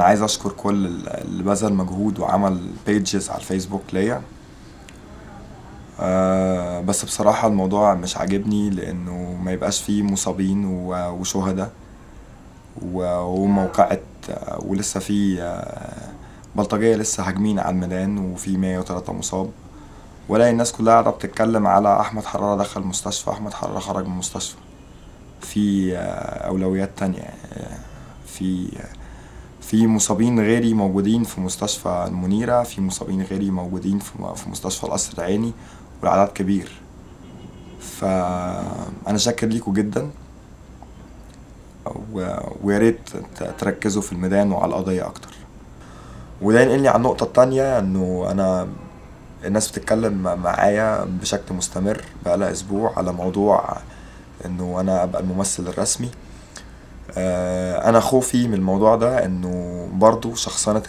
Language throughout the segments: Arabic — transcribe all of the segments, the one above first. انا عايز اشكر كل اللي بذل مجهود وعمل بيجز على الفيسبوك ليا. بس بصراحه الموضوع مش عاجبني، لانه ما يبقاش فيه مصابين وشهداء وموقعة، ولسه في بلطجيه لسه هاجمين على الميدان وفي 103 مصاب، ولاقي الناس كلها قاعده بتتكلم على احمد حراره دخل مستشفى، احمد حراره خرج من المستشفى. في اولويات تانية، في مصابين غيري موجودين في مستشفى المنيره، في مصابين غيري موجودين في مستشفى القصر العيني، والعدد كبير. فانا شاكر ليكوا جدا، ويا ريت تركزوا في الميدان وعلى القضيه اكتر. وده ينقلني على النقطه الثانيه، انه انا الناس بتتكلم معايا بشكل مستمر بقالها اسبوع على موضوع انه انا ابقى الممثل الرسمي. انا خوفي من الموضوع ده انه برضو شخصنة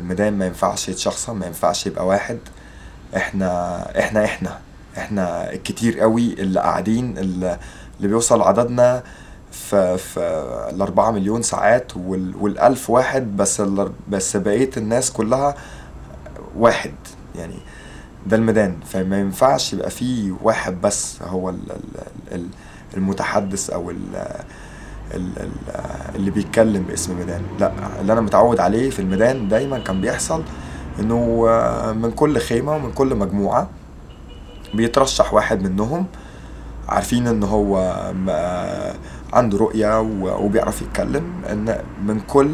الميدان ما ينفعش يتشخصن، ما ينفعش يبقى واحد. احنا الكتير قوي اللي قاعدين، اللي بيوصل عددنا في 4 مليون ساعات وال1000 واحد بس بقية الناس كلها واحد. يعني ده الميدان، فما ينفعش يبقى فيه واحد بس هو المتحدث او اللي بيتكلم باسم الميدان. لا، اللي انا متعود عليه في الميدان دايما كان بيحصل انه من كل خيمه ومن كل مجموعه بيترشح واحد منهم، عارفين ان هو عنده رؤيه وبيعرف يتكلم، ان من كل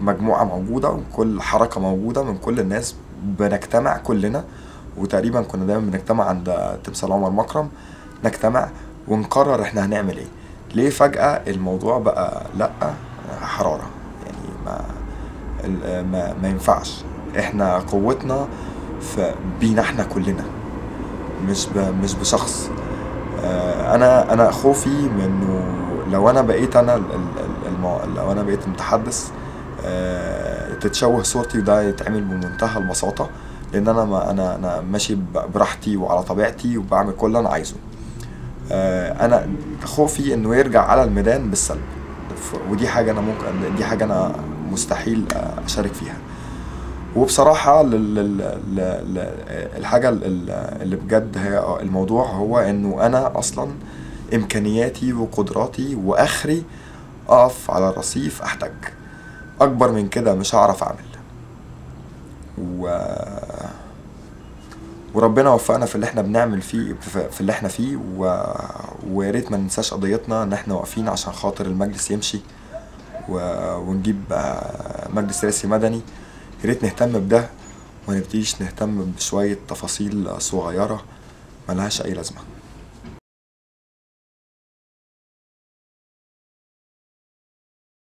مجموعه موجوده وكل حركه موجوده من كل الناس بنجتمع كلنا. وتقريبا كنا دايما بنجتمع عند تمثال عمر مكرم، نجتمع ونقرر احنا هنعمل ايه. ليه فجأة الموضوع بقى لأ حرارة؟ يعني ما ينفعش. احنا قوتنا بينا احنا كلنا، مش بشخص. انا خوفي منه لو انا بقيت المتحدث تتشوه صورتي، وده يتعمل بمنتهى البساطة، لان انا ما انا انا ماشي براحتي وعلى طبيعتي وبعمل كل اللي انا عايزه. انا خوفي انه يرجع على الميدان بالسلب، ودي حاجه انا مستحيل اشارك فيها. وبصراحه الحاجه اللي بجد هي الموضوع، هو انه انا اصلا امكانياتي وقدراتي واخري اقف على الرصيف احتج، اكبر من كده مش هعرف اعمل. وربنا وفقنا في اللي احنا بنعمل فيه، في اللي احنا فيه، ويا ريت ما ننساش قضيتنا ان احنا واقفين عشان خاطر المجلس يمشي ونجيب مجلس رئاسي مدني. يا ريت نهتم بده، وما نبتديش نهتم بشويه تفاصيل صغيره ملهاش اي لازمه.